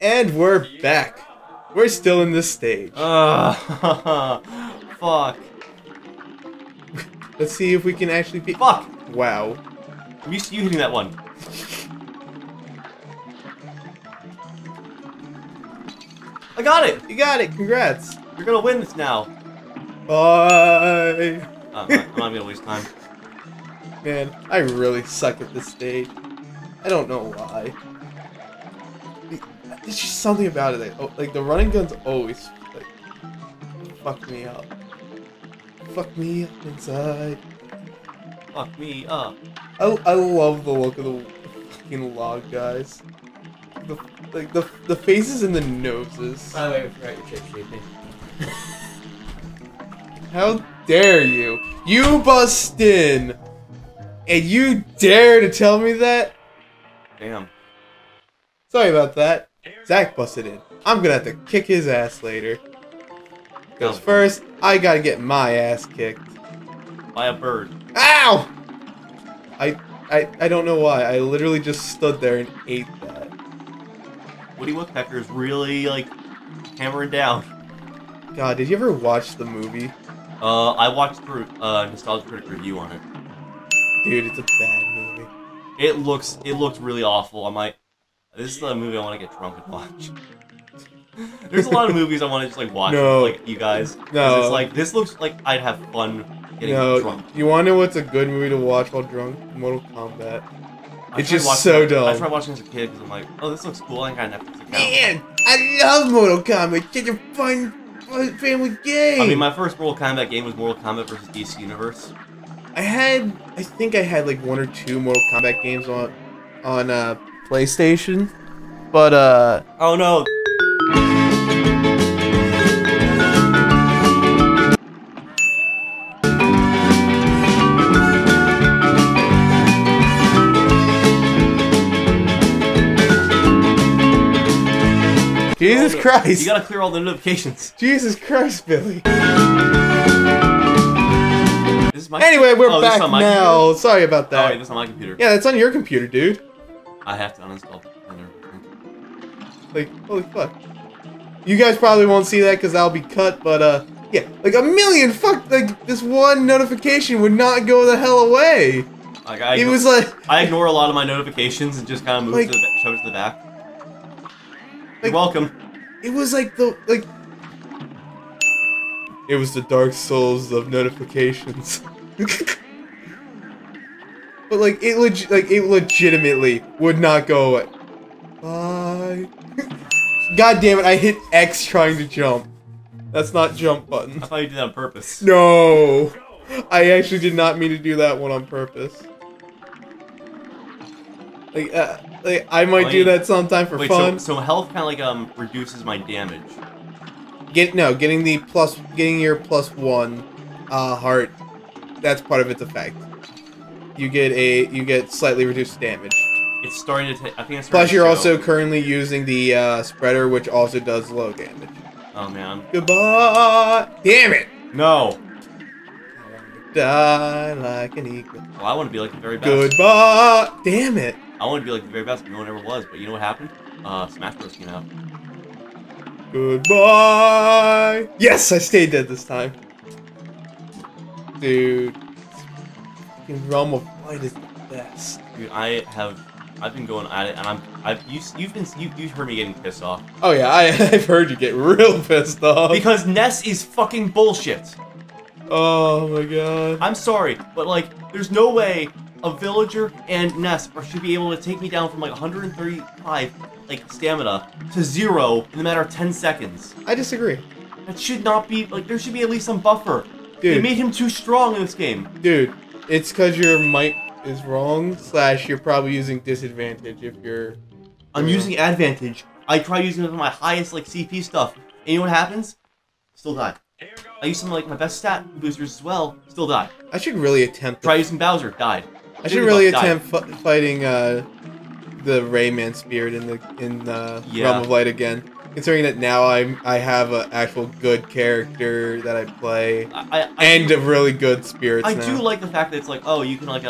And we're back. We're still in this stage. Fuck. Let's see if we can actually be. Fuck! Wow. I'm used to you hitting that one. I got it! You got it! Congrats! You're gonna win this now. Bye! I'm not gonna waste time. Man, I really suck at this stage. I don't know why. There's just something about it. Like the running gun's always like, fuck me up. Fuck me up inside. Fuck me up. I love the look of the fucking log guys. Like the faces and the noses. By the way, I forgot your shape shaping. How dare you? You bust in! And you dare to tell me that? Damn. Sorry about that. Zach busted in. I'm gonna have to kick his ass later. Because first, I gotta get my ass kicked. By a bird. Ow! I don't know why. I literally just stood there and ate that. Woody Woodpecker is really, like, hammering down. God, did you ever watch the movie? I watched through Nostalgia Critic review on it. Dude, it's a bad movie. It looks really awful. I might. This is the movie I want to get drunk and watch. There's a lot of movies I want to just like watch with, like you guys. No. It's like this looks like I'd have fun getting drunk. You want to know what's a good movie to watch while drunk? Mortal Kombat. It's just so dumb. I tried watching as a kid because I'm like, oh, this looks cool. I got Netflix account. Man, I love Mortal Kombat. It's such a fun family game. I mean, my first Mortal Kombat game was Mortal Kombat vs. DC Universe. I think I had like one or two Mortal Kombat games on PlayStation, but oh no. Jesus Christ! You gotta clear all the notifications. Jesus Christ, Billy. Anyway, we're back now. Computer? Sorry about that. Oh, wait, that's on my computer. Yeah, that's on your computer, dude. I have to uninstall. Like, holy fuck. You guys probably won't see that because I'll be cut, but, yeah. Like, a million fuck, like, this one notification would not go the hell away. Like, I ignore a lot of my notifications and just kind of move like, to the back. Like, you're welcome. It was like the, like... It was the Dark Souls of notifications. But like it legitimately would not go away. Bye. God damn it! I hit X trying to jump. That's not jump button. I thought you did that on purpose. No, I actually did not mean to do that one on purpose. Like I might do that sometime for fun. So health kind of like reduces my damage. Getting the getting your +1 heart, that's part of its effect. You get slightly reduced damage. It's starting to take. I think it's plus you're also currently using the spreader, which also does low damage. Oh man. Goodbye. Damn it. No. I want to die like an eagle. Well, I want to be like the very best. Goodbye. Damn it. I want to be like the very best. No one ever was, but you know what happened? Smash Bros came out. Goodbye! Yes, I stayed dead this time. Dude. Fucking Realm of Light is the best. Dude, I've been going at it and you've heard me getting pissed off. Oh yeah, I've heard you get real pissed off. Because Ness is fucking bullshit. Oh my god. I'm sorry, but like, there's no way a villager and Ness should be able to take me down from like 135 like stamina to 0 in a matter of 10 seconds. I disagree. That should not be like there should be at least some buffer. Dude, they made him too strong in this game. Dude, it's because your might is wrong. Slash, you're probably using disadvantage if you're. I'm using advantage. I try using it for my highest like CP stuff. And you know what happens? Still die. I use some like my best stat boosters as well. Still die. I should really attempt. Try using Bowser. Died. I should really attempt fighting. The Rayman spirit in Realm of Light again. Considering that now I have an actual good character that I play and a really good spirit. I do like the fact that it's like oh you can like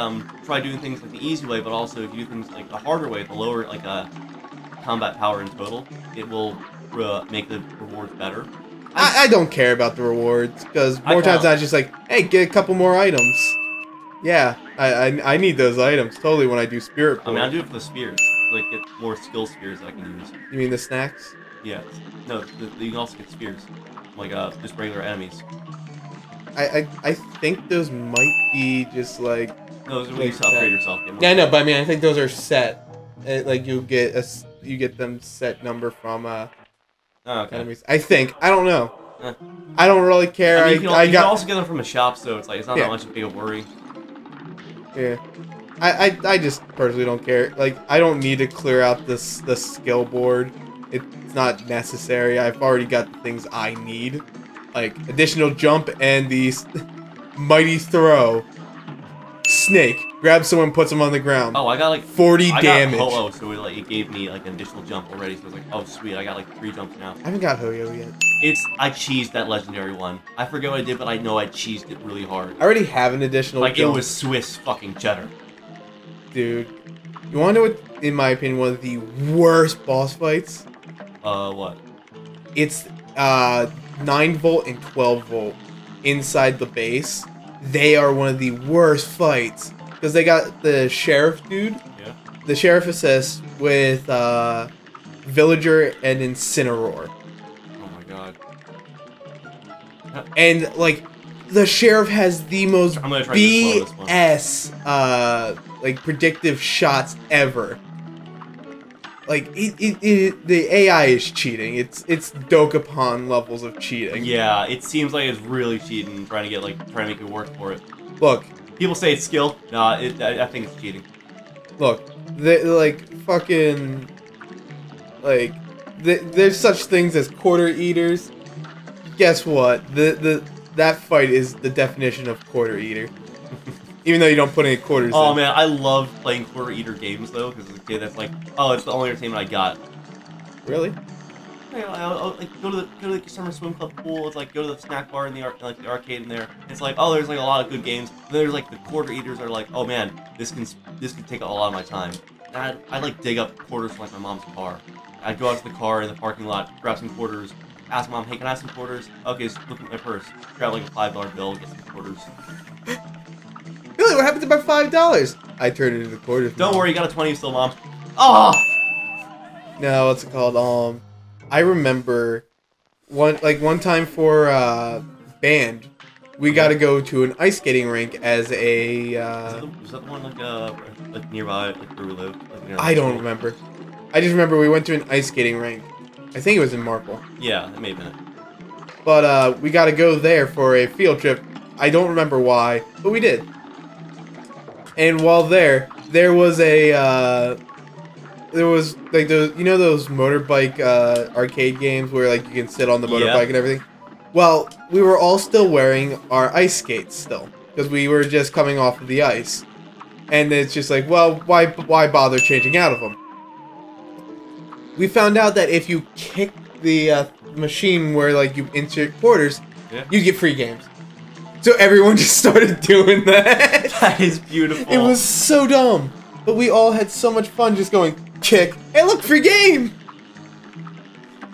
try doing things like the easy way, but also if you do things like the harder way, the lower like combat power in total, it will make the rewards better. I don't care about the rewards, because more times I just like, hey, get a couple more items. Yeah, I need those items totally when I do spirit pool. I mean, I do it for the spears. Like, get more skill spears I can use. You mean the snacks? Yeah. No, you can also get spears. Like, just regular enemies. I think those might be just, like... No, those are when you upgrade yourself. Yeah, I know, but I mean, I think those are set. Like, you get them set number from, enemies. I think. I don't know. I don't really care. I mean, you can also get them from a shop, so it's like, it's not that much of a worry. Yeah. I just personally don't care. Like, I don't need to clear out the skill board. It's not necessary. I've already got the things I need. Like, additional jump and the mighty throw. Snake. Grabs someone, puts them on the ground. Oh, I got like 40 damage. Got Ho-Oh, so it gave me like an additional jump already. So I was like, oh sweet, I got like 3 jumps now. I haven't got Ho-Oh yet. I cheesed that legendary one. I forget what I did, but I know I cheesed it really hard. I already have an additional jump. It was Swiss fucking cheddar. Dude, you want to know what, in my opinion, one of the worst boss fights? What? It's 9 volt and 12 volt inside the base. They are one of the worst fights because they got the sheriff dude, the sheriff assist with Villager and Incineroar. Oh my god! And like, the sheriff has the most BS like predictive shots ever. Like the AI is cheating. It's Dokapon levels of cheating. Yeah, it seems like it's really cheating, trying to get trying to make it work for it. Look, people say it's skill. Nah, I think it's cheating. Look, there's such things as quarter eaters. Guess what? That fight is the definition of quarter eater. Even though you don't put any quarters in. Oh man, I love playing quarter eater games though, because as a kid that's like, oh, it's the only entertainment I got. Really? I'll, like, go to the summer swim club pool. It's like go to the snack bar in the arcade in there. It's like, oh, there's like a lot of good games. And there's like the quarter eaters are like, oh man, this can take a lot of my time. And I like dig up quarters from like my mom's car. I'd go out to the car in the parking lot, grab some quarters. Ask mom, hey, can I have some quarters? Okay, so look at my purse. Grab like a $5 bill, get some quarters. Billy, what happened to my $5? I turned it into the quarters. Don't worry, you got a 20 still, mom. Oh! No, what's it called? I remember one time for band, we got to go to an ice skating rink as a. Was that the one like nearby, like where we live? Like, I don't remember. I just remember we went to an ice skating rink. I think it was in Marple. Yeah, it may have been it. But we got to go there for a field trip. I don't remember why, but we did. And while there was a there was like those, you know, those motorbike arcade games where like you can sit on the motorbike and everything. Well, we were all still wearing our ice skates still because we were just coming off of the ice, and it's just like, well, why bother changing out of them? We found out that if you kick the machine where like you insert quarters, you get free games. So everyone just started doing that. That is beautiful. It was so dumb, but we all had so much fun just going kick. Hey, look, free game.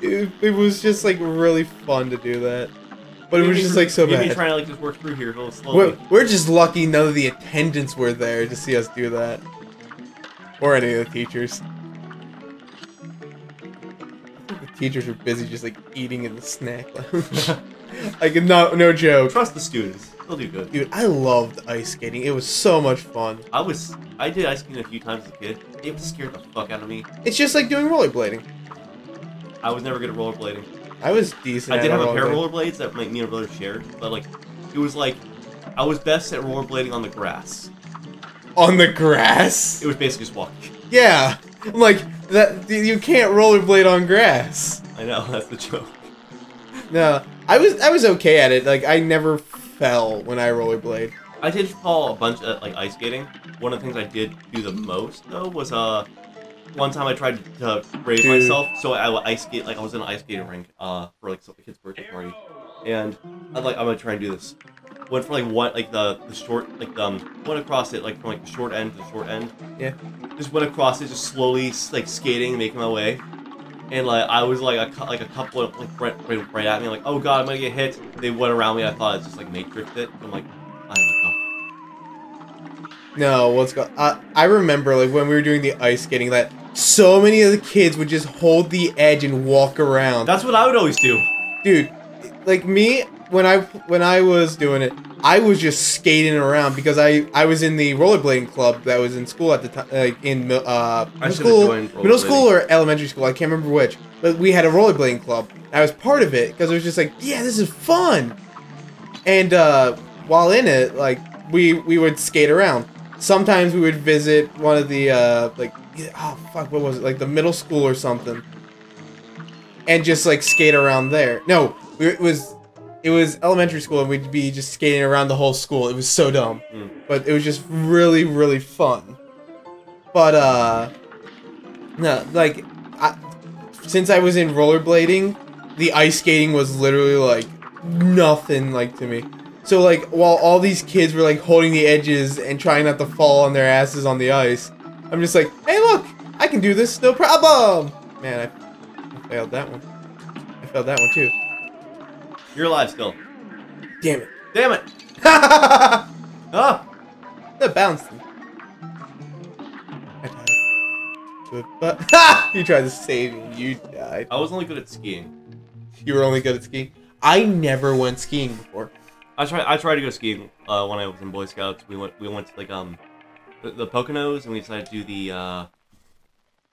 It was just like really fun to do that, but it was just like so bad. Trying to like just work through here a little slowly. We're just lucky none of the attendants were there to see us do that, or any of the teachers. Teachers were busy just like eating in the snack lounge. Like, no joke. Trust the students; they'll do good. Dude, I loved ice skating. It was so much fun. I did ice skating a few times as a kid. It scared the fuck out of me. It's just like doing rollerblading. I was never good at rollerblading. I was decent. I did have a pair of rollerblades that me and my brother shared, but like, it was like, I was best at rollerblading on the grass. On the grass? It was basically just walking. Yeah, I'm like. That you can't rollerblade on grass. I know, that's the joke. No, I was okay at it. Like, I never fell when I rollerblade. I did fall a bunch at like ice skating. One of the things I did do the most though was one time I tried to brave myself, so I would ice skate. Like, I was in an ice skating rink for like a kid's birthday party, and I'm like, I'm gonna try and do this. went from like what, like the short, like went across it, like from like the short end to the short end. Yeah. Just went across it, just slowly like skating, making my way. And like I was like a couple of, like right at me, like oh god, I'm gonna get hit. They went around me. I thought it's just like Matrix it. I'm like, I don't know. No, what's going? I remember like when we were doing the ice skating, that so many of the kids would just hold the edge and walk around. That's what I would always do, dude. Like me, when I was doing it, I was just skating around because I was in the rollerblading club that was in school at the time, like in middle school or elementary school. I can't remember which, but we had a rollerblading club. I was part of it because it was just like, yeah, this is fun. And while in it, like we would skate around. Sometimes we would visit one of the like, oh fuck, what was it, like the middle school or something, and just like skate around there. No, it was elementary school, and we'd be just skating around the whole school. It was so dumb, but it was just really, really fun. But no, like since I was in rollerblading, the ice skating was literally like nothing like to me. So, like, while all these kids were, like, holding the edges and trying not to fall on their asses on the ice, I'm just like, hey, look! I can do this, no problem! Man, I failed that one. I failed that one, too. You're alive still. Damn it. Damn it! Ha ha! That bounced him. I died. But, ha! You tried to save me, you died. I was only good at skiing. You were only good at skiing? I never went skiing before. I tried to go skiing when I was in Boy Scouts. We went to like the Poconos, and we decided to do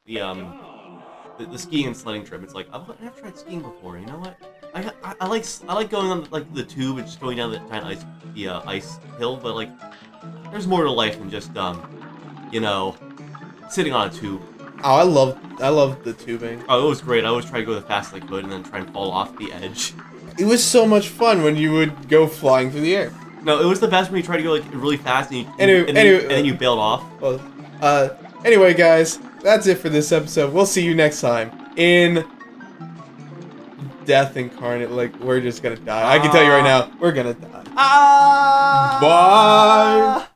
the skiing and sledding trip. It's like I've never tried skiing before. You know what? I like going on like the tube and just going down the tiny ice hill. But like, there's more to life than just you know, sitting on a tube. Oh, I love the tubing. Oh, it was great. I always try to go the fastest I could, and then try and fall off the edge. It was so much fun when you would go flying through the air. No, it was the best when you tried to go like really fast and, then you bailed off. Well, anyway, guys, that's it for this episode. We'll see you next time in Death Incarnate. Like, we're just gonna die. I can tell you right now, we're gonna die. Bye.